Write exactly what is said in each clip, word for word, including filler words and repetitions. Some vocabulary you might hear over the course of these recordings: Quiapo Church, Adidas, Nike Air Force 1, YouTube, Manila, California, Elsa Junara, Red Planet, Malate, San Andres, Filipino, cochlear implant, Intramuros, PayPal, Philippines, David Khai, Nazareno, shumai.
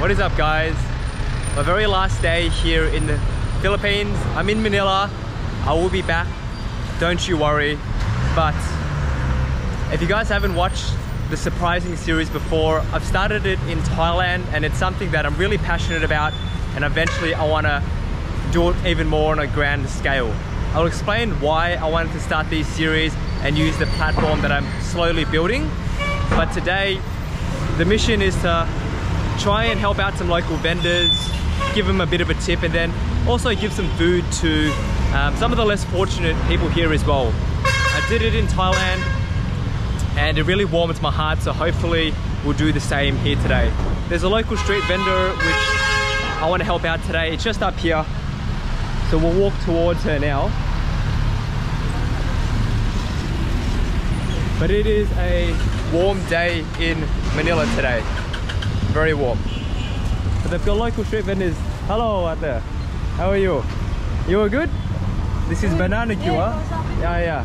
What is up, guys? My very last day here in the Philippines. I'm in Manila. I will be back, don't you worry. But if you guys haven't watched the Surprising series before, I've started it in Thailand, and it's something that I'm really passionate about, and eventually I want to do it even more on a grand scale. I'll explain why I wanted to start these series and use the platform that I'm slowly building. But today, the mission is to try and help out some local vendors, give them a bit of a tip, and then also give some food to um, some of the less fortunate people here as well. I did it in Thailand and it really warms my heart, so hopefully we'll do the same here today. There's a local street vendor which I want to help out today. It's just up here. So we'll walk towards her now. But it is a warm day in Manila today. Very warm. But they've got local street vendors. Hello out there. How are you? You are good? This is banana cure. Yeah, yeah.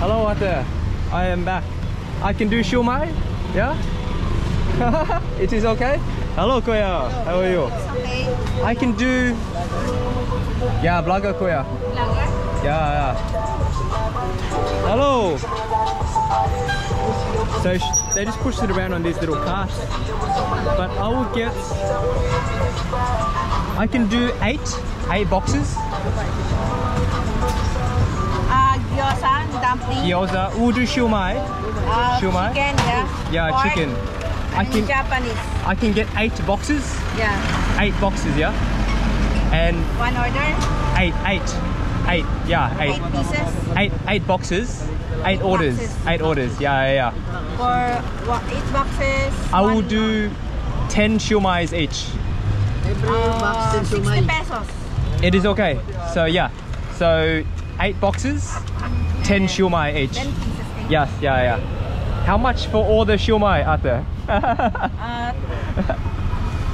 Hello out there. I am back. I can do shumai? Yeah? It is okay? Hello Kuya. How are you? Okay. I can do... Yeah, vlogger Kuya. Yeah, yeah. Hello. So sh they just pushed it around on these little carts. But I will get... I can do eight. Eight boxes. Uh, gyoza and dumpling. Gyoza. We'll do shumai. Uh, shumai. Chicken, yeah. Yeah, Pork. Chicken. I can, Japanese. I can get eight boxes? Yeah. Eight boxes, yeah? And one order? Eight, eight, eight, yeah, eight. Eight pieces? Eight, eight boxes, eight orders, boxes. eight orders, yeah, yeah, yeah. For what, eight boxes? I will do ten shumais each. Every uh, box ten shumais. sixty pesos. It is okay, so yeah. So, eight boxes, ten yeah. shumai each. ten pieces. Yes, yeah, yeah. How much for all the shumai out there? uh,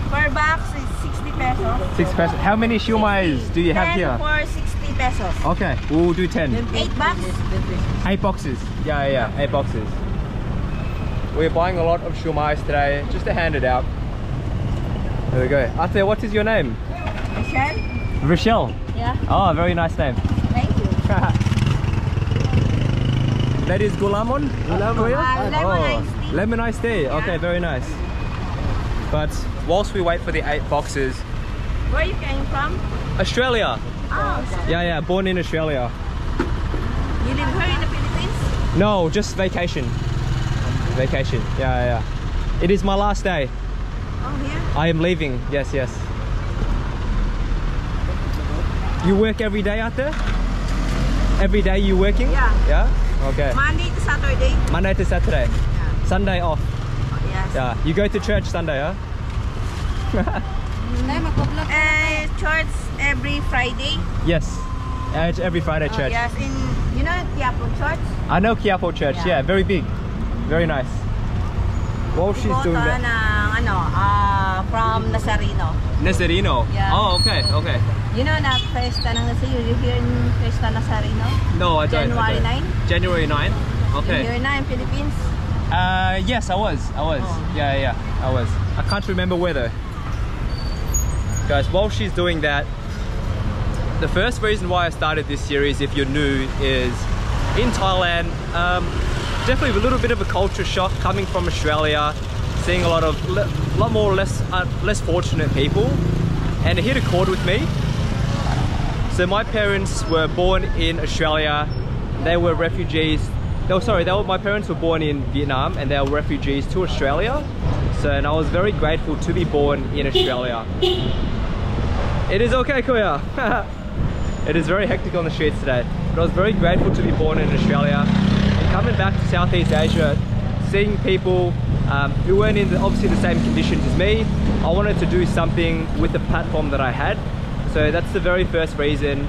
per box is sixty pesos. six pesos. How many shumais do you have here? ten for sixty pesos. Okay, we'll do ten. eight boxes? eight boxes. Yeah, yeah, eight boxes. We're buying a lot of shumais today, just to hand it out. There we go. Ate, what is your name? Rochelle. Rochelle? Yeah. Oh, very nice name. Thank you. That is gulamon? Gulamon? Uh, lemon oh. ice tea. Lemon ice tea. Yeah. Okay, very nice. But whilst we wait for the eight boxes... Where are you came from? Australia. Oh, okay. Yeah, yeah, born in Australia. You live here in the Philippines? No, just vacation. Vacation, yeah, yeah. It is my last day. Oh, yeah? I am leaving, yes, yes. You work every day out there? Every day you working? Yeah. Yeah? Okay. Monday to Saturday. Monday to Saturday. Yeah. Sunday off. Yes. Yeah. You go to church Sunday, huh? uh, church every Friday. Yes. Uh, every Friday church. Oh, yes. In, you know Quiapo Church? I know Quiapo Church. Yeah. yeah. Very big. Very nice. What was she doing there? Uh, no, uh, from Nazareno. Nazareno? Yeah. Oh, okay. Okay. You know that Festa ng Nazareno? You hear in Festa Nazareno? No, I don't. January ninth? January ninth. Okay. January ninth, Philippines? Uh, yes, I was. I was. Oh. Yeah, yeah, I was. I can't remember where though. Guys, while she's doing that, the first reason why I started this series, if you're new, is in Thailand, um, definitely a little bit of a culture shock coming from Australia, seeing a lot of, a lot more less, uh, less fortunate people, and it hit a chord with me. So my parents were born in Australia. They were refugees. Oh, sorry, they were, my parents were born in Vietnam and they were refugees to Australia. So, and I was very grateful to be born in Australia. It is okay, Kuya. It is very hectic on the streets today. But I was very grateful to be born in Australia. And coming back to Southeast Asia, seeing people um, who weren't in the, obviously the same conditions as me, I wanted to do something with the platform that I had. So that's the very first reason.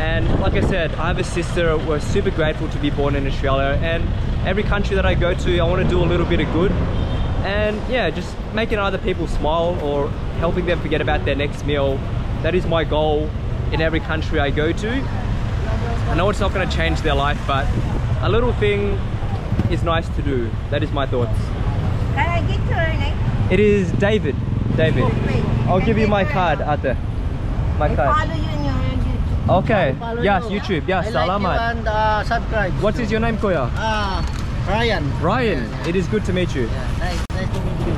And like I said, I have a sister, we're super grateful to be born in Australia, and every country that I go to, I want to do a little bit of good. And yeah, just making other people smile or helping them forget about their next meal. That is my goal in every country I go to. I know it's not going to change their life, but a little thing is nice to do. That is my thoughts. Can I get your name? It is David. David, I'll give you my card, Ate. My card. I follow you in your YouTube. Okay. Yes, YouTube. Yes, salamat. I like you and uh, subscribe. What is your name, Kuya? Ah, uh, Ryan. Ryan, yeah, yeah. It is good to meet you. Yeah, nice, nice to meet you.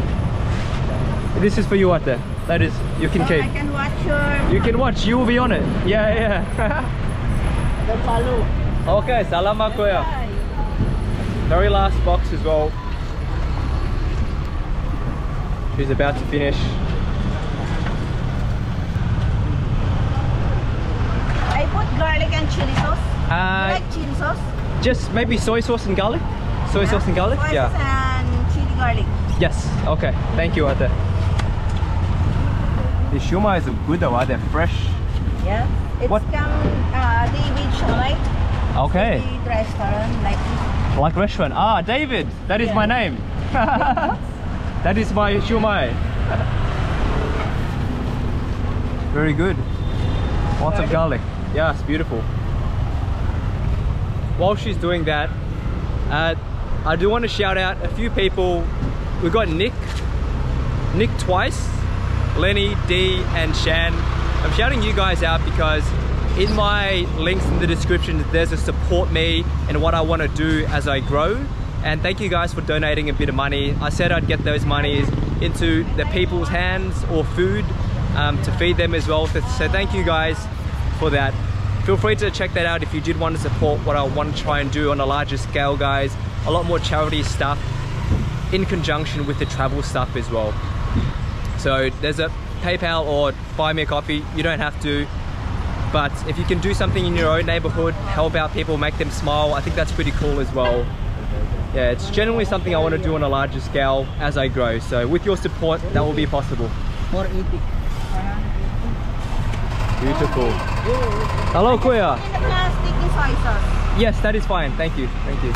This is for you, Ate. That is, you can so keep. I can watch your. You can watch. You will be on it. Yeah, yeah. Then follow. Okay, salamat, Kuya. Very last box as well. She's about to finish. I put garlic and chili sauce. Uh, you like chili sauce? Just maybe soy sauce and garlic? Soy yeah. sauce and garlic? Soy yeah. and chili garlic. Yes, okay. Thank you, Ate. The shumai is good though, are they fresh? Yeah. It's what? Come, uh, they eat shumai. Okay. It's the restaurant, like. Like restaurant. Ah, David, that is yeah. my name. That is my shumai. Very good. Lots of garlic. Yeah, it's beautiful. While she's doing that, uh, I do want to shout out a few people. We've got Nick, Nick Twice, Lenny, Dee and Shan. I'm shouting you guys out because in my links in the description, there's a support me and what I want to do as I grow. And thank you guys for donating a bit of money. I said I'd get those monies into the people's hands or food um, to feed them as well. So thank you guys for that. Feel free to check that out if you did want to support what I want to try and do on a larger scale, guys. A lot more charity stuff in conjunction with the travel stuff as well. So there's a PayPal or buy me a coffee. You don't have to. But if you can do something in your own neighborhood, help out people, make them smile. I think that's pretty cool as well. Yeah, it's generally something I want to do on a larger scale as I grow. So with your support, that will be possible. Beautiful. Hello, Kuya. Yes, that is fine. Thank you. Thank you.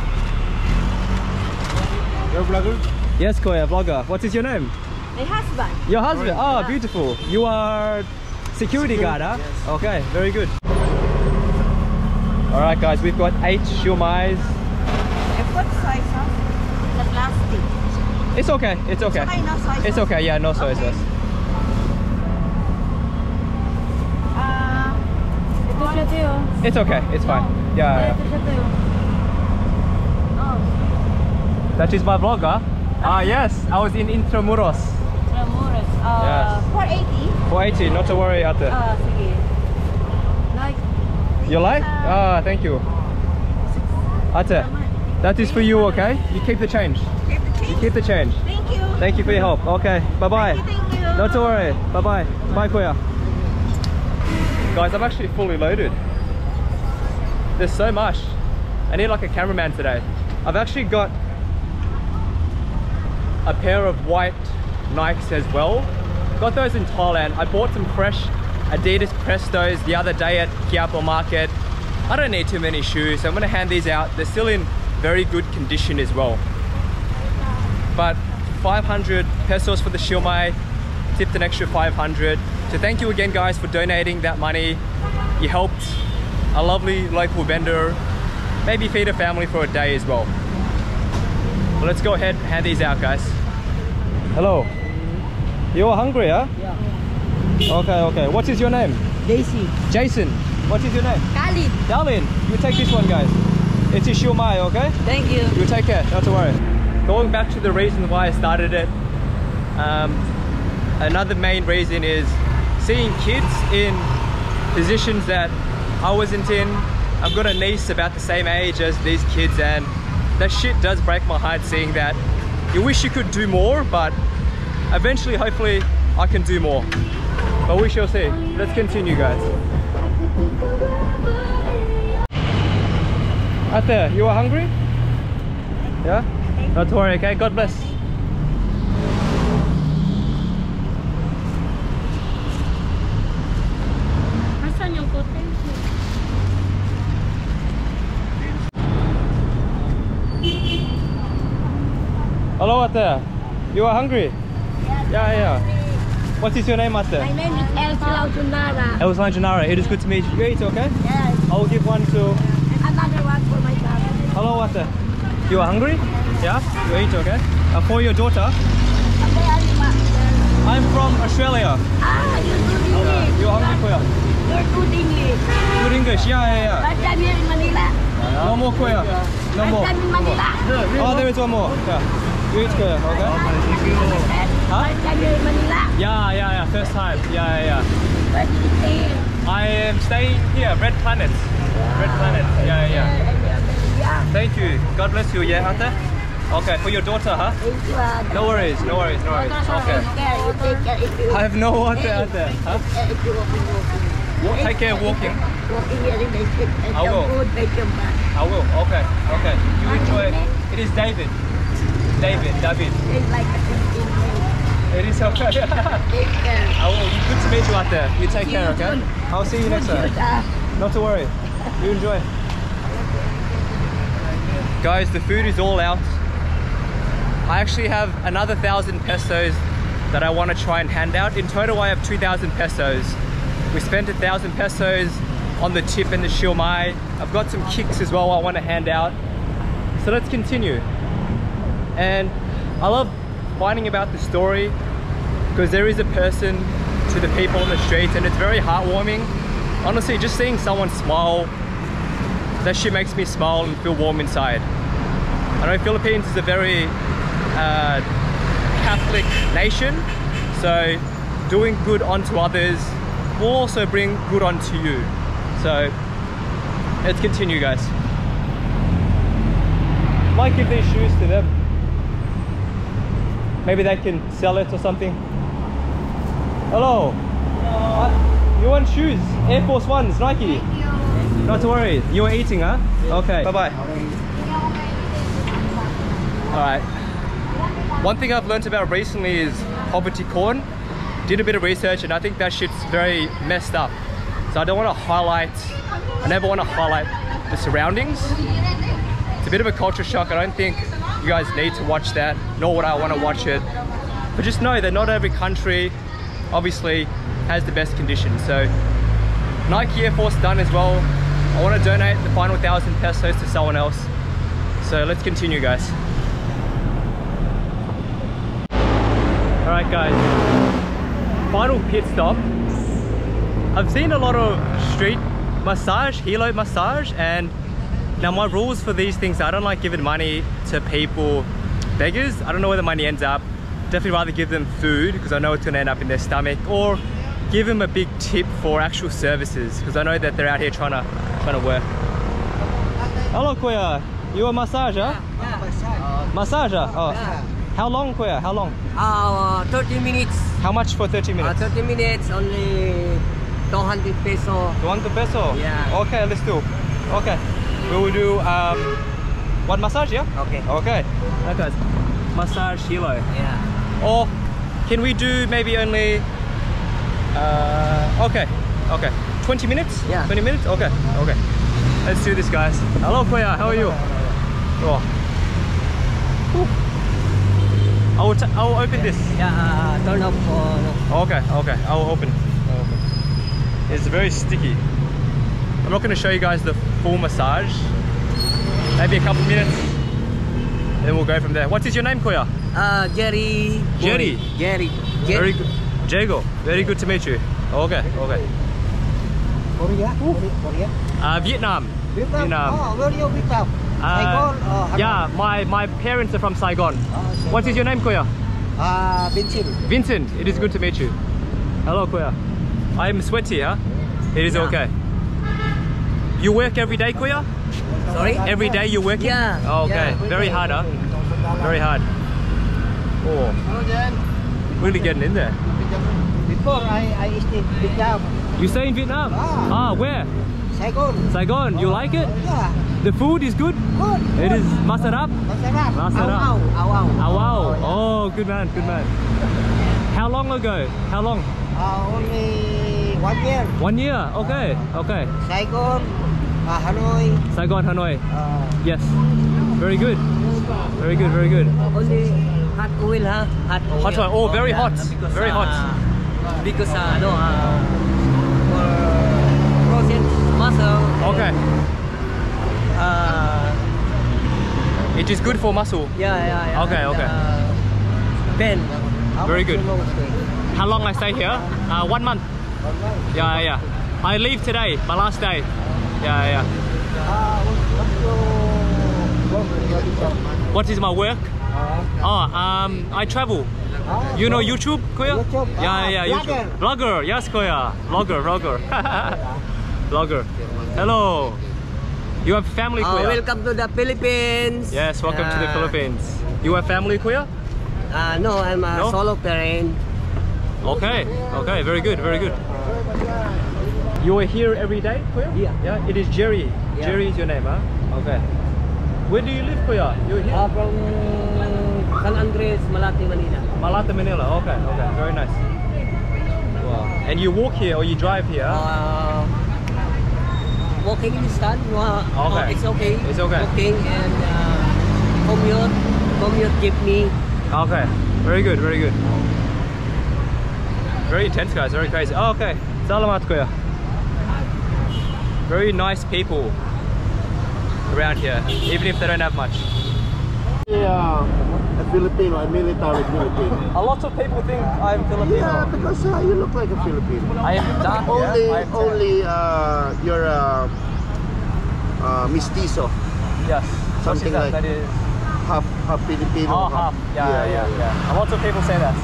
You're a vlogger? Yes, Kuya, vlogger. What is your name? My husband. Your husband? Oh, beautiful. You are security guard, huh? Yes. Okay, very good. All right, guys, we've got eight shumais. What size sauce? The plastic. It's okay, it's okay. It's okay, no soy sauce. It's okay, yeah, no soy okay. sauce. Uh, it's okay, it's fine. No. Yeah. Oh. That is my vlog, huh? Ah, yes, I was in Intramuros. Intramuros. Uh, yes. four eighty? four eighty, not to worry, Ate. Ah, uh, okay. Like? You like? Ah, uh, uh, thank you. Ate. That is for you, okay? You keep the change. Keep the change. You keep the change. Thank you. Thank you for your help. Okay, bye-bye. Thank you, thank you. Not to worry. Bye-bye. Bye, Kuya. Guys, I'm actually fully loaded. There's so much. I need like a cameraman today. I've actually got a pair of white Nikes as well. Got those in Thailand. I bought some fresh Adidas Prestos the other day at Quiapo Market. I don't need too many shoes, so I'm going to hand these out. They're still in very good condition as well. But five hundred pesos for the shumai, tipped an extra five hundred. So thank you again guys for donating that money. You helped a lovely local vendor, maybe feed a family for a day as well. Well, let's go ahead and hand these out, guys. Hello. You're hungry, huh? Yeah. Okay, okay. What is your name? Daisy. Jason. What is your name? Darlene. Darlene. You take this one, guys. It's a shumai, okay? Thank you. You take care, not to worry. Going back to the reason why I started it, um, another main reason is seeing kids in positions that I wasn't in. I've got a niece about the same age as these kids, and that shit does break my heart seeing that. You wish you could do more, but eventually, hopefully, I can do more. But we shall see. Let's continue, guys. Ate, you are hungry? Yeah? Not to worry, okay? God bless. Hello, Ate. You are hungry? Yes, yeah, yeah. Hungry. What is your name, Ate? My name is Elsa Junara. Elsa Junara. It is good to meet you. You eat, okay? Yes. I will give one to... Another one for my daughter. Hello, Ate. You are hungry? Yeah? You eat, okay? Uh, for your daughter? I'm I'm from Australia. Ah, you good English. You only Kuya. You're good English. Good English, yeah, yeah, yeah. But I'm here in Manila. No more Kuya. No more. I'm in Manila. Oh, there is one more. Yeah. Good Kuya, okay. Huh? I'm here in Manila. Yeah, yeah, yeah. First time. Yeah, yeah, yeah. Where do you stay? I am staying here, Red Planet. Red Planet. Yeah, yeah, yeah. Thank you. God bless you. Yeah, Ate. Okay, for your daughter, huh? No worries, no worries, no worries. Okay. I have no water out there, huh? Walk, take care of walking. I will. I will, okay, okay. You enjoy. It is David. David, David. It is okay. I will. Good to meet you out there. You take care, okay? I'll see you next time. Not to worry. You enjoy. Guys, the food is all out. I actually have another thousand pesos that I want to try and hand out. In total, I have two thousand pesos. We spent a thousand pesos on the chip and the shilmai. I've got some kicks as well I want to hand out. So let's continue. And I love finding about the story because there is a person to the people on the streets and it's very heartwarming. Honestly, just seeing someone smile, that shit makes me smile and feel warm inside. I know Philippines is a very Uh, Catholic nation, so doing good onto others will also bring good onto you. So let's continue, guys. Might give these shoes to them. Maybe they can sell it or something. Hello. Hello. You want shoes? Air Force ones, Nike. Thank you. Not to worry. You were eating, huh? Yeah. Okay. Bye bye. All right. One thing I've learned about recently is poverty corn. Did a bit of research and I think that shit's very messed up. So I don't want to highlight, I never want to highlight the surroundings. It's a bit of a culture shock. I don't think you guys need to watch that, nor would I want to watch it. But just know that not every country obviously has the best conditions. So Nike Air Force done as well. I want to donate the final thousand pesos to someone else. So let's continue, guys. Alright guys, final pit stop. I've seen a lot of street massage, hilo massage, and now my rules for these things, I don't like giving money to people, beggars. I don't know where the money ends up. Definitely rather give them food because I know it's going to end up in their stomach, or give them a big tip for actual services because I know that they're out here trying to, trying to work. Hello Kuya, you a massager? Yeah. Massager? Oh. Yeah. How long, Kuya? How long? Uh, thirty minutes. How much for thirty minutes? Uh, thirty minutes, only two hundred peso. two hundred peso? Yeah. Okay, let's do. Okay. We will do um, one massage, yeah? Okay. Okay. Okay. Massage hilo. Yeah. Or can we do maybe only... Uh, okay. Okay. twenty minutes? Yeah. twenty minutes? Okay. Okay. Let's do this, guys. Hello, Kuya. How are you? Oh. Whew. I will, t I will open this. Yeah, uh, turn up. Uh, okay, okay, I will open. open. It's very sticky. I'm not going to show you guys the full massage. Maybe a couple minutes. Then we'll go from there. What is your name, Kuya? Uh, Jerry. Jerry? Jerry. Very good. Jago, very good to meet you. Okay, okay. Korea? Korea? Uh, Vietnam. Vietnam? Vietnam. Oh, where are you Vietnam? Uh, Saigon, uh, yeah, my, my parents are from Saigon. Uh, Saigon. What is your name, Kuya? Uh, Vincent. Vincent, it is good to meet you. Hello, Kuya. I am sweaty, huh? It is yeah. Okay. You work every day, Kuya? Sorry? Every day you working? Yeah. Oh, okay. Yeah. Very hard, huh? Very hard. Oh. Really getting in there. Before, I, I stayed in Vietnam. You stay in Vietnam? Ah, ah where? Saigon. Saigon, you like it? Yeah. The food is good? Good. It good. Is masarap? Masarap. Masarap. Aw wow. Aw wow. Oh, good man, good man. How long ago? How long? Uh, only one year. One year? Okay, uh, okay. Saigon, uh, Hanoi. Saigon, Hanoi. Uh, yes. Very good. Very good, very good. Only hot oil, huh? Hot oil. Hot oil. Oh, very hot. Because, very hot. Uh, because, uh, no, uh, for muscle. Okay. Uh, it is good for muscle. Yeah, yeah, yeah. Okay, and, okay. Uh, bend. Very good. How long I stay here? Uh, one month. One month. Yeah, yeah. I leave today, my last day. Yeah, yeah. What is my work? Oh, um, I travel. You know YouTube, Kuya? Yeah, yeah, YouTube. Vlogger, yes, Kuya. Vlogger, vlogger. Vlogger. Hello. You have family, Kuya? Uh, welcome to the Philippines. Yes, welcome uh, to the Philippines. You have family, Kuya? Uh, no, I'm a no? solo parent. Okay, okay, very good, very good. You are here every day, Kuya? Yeah. Yeah, it is Jerry. Yeah. Jerry is your name, huh? Okay. Where do you live, Kuya? You're here? Uh, from San Andres, Malate, Manila. Malate, Manila, okay, okay, very nice. Wow. And you walk here or you drive here? Uh, walking in the sun, uh, okay. Uh, it's okay. It's okay. Walking and uh, commute, commute give me. Okay, very good, very good. Very intense, guys, very crazy. Oh, okay, salamat, Kuya. Very nice people around here, even if they don't have much. Yeah, a Filipino, a military Filipino. A lot of people think I'm Filipino. Yeah, because uh, you look like a Filipino. I am dark, only, yeah, I am only uh, you're a uh, uh, mestizo. Yes, something that, like that is half, half Filipino. Oh, half. half. Yeah, yeah, yeah, yeah, yeah. A lot of people say that.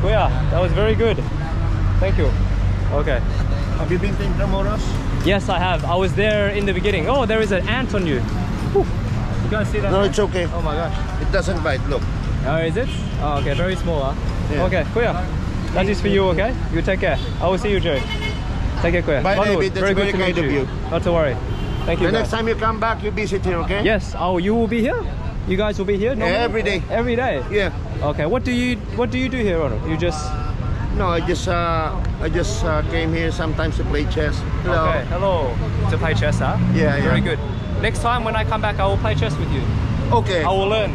Kuya, that was very good. Thank you. Okay. Have you been to Intramuros? Yes, I have. I was there in the beginning. Oh, there is an ant on you. Whew. You guys see that? No, ant? It's okay. Oh my gosh. It doesn't bite, look. Oh, is it? Oh, okay. Very small, huh? Yeah. Okay, Kuya. That is for you, okay? You take care. I will see you, Jerry. Take care, Kuya. Bye, baby. That's very, very good kind to meet you. of you. Not to worry. Thank you, The guys. next time you come back, you visit here, okay? Yes. Oh, you will be here? You guys will be here? No, yeah, every day. Every day? Yeah. Okay. What do you, what do, you do here, Ronald? You just... No, I just uh, I just uh, came here sometimes to play chess. Hello. Okay, hello. To play chess, huh? Yeah, yeah. Very good. Next time when I come back, I will play chess with you. Okay. I will learn.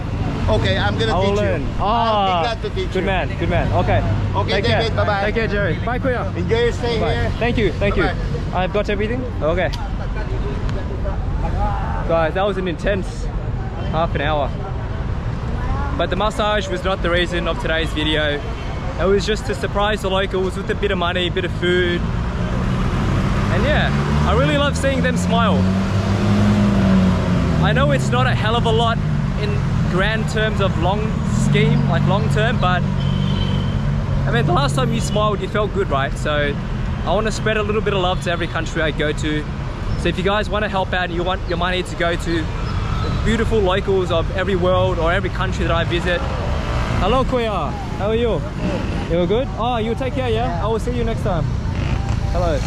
Okay, I'm gonna I will teach learn. you. Ah, I'll be glad to teach good you. Good man, good man. Okay. Okay, Take David. Bye bye. Take care, Jerry. Bye, Kuya. Enjoy your stay bye. here. Thank you. Thank bye -bye. you. I've got everything. Okay. Guys, that was an intense half an hour. But the massage was not the reason of today's video. It was just to surprise the locals with a bit of money, a bit of food. And yeah, I really love seeing them smile. I know it's not a hell of a lot in grand terms of long scheme, like long term, but I mean, the last time you smiled, you felt good, right? So I want to spread a little bit of love to every country I go to. So if you guys want to help out and you want your money to go to the beautiful locals of every world or every country that I visit, hello, Kuya. How are you? Okay. You were good? Oh, you take care, yeah? yeah? I will see you next time. Hello.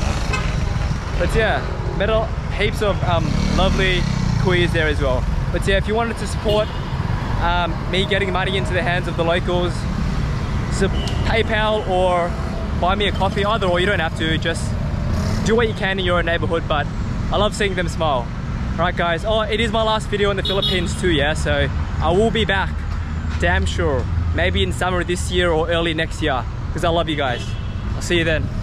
But yeah, met a, heaps of um, lovely Kuyas there as well. But yeah, if you wanted to support um, me getting money into the hands of the locals, so PayPal or buy me a coffee, either or, you don't have to. Just do what you can in your neighborhood, but I love seeing them smile. Alright guys, oh, it is my last video in the Philippines too, yeah? So I will be back, damn sure. Maybe in summer this year or early next year, because I love you guys. I'll see you then.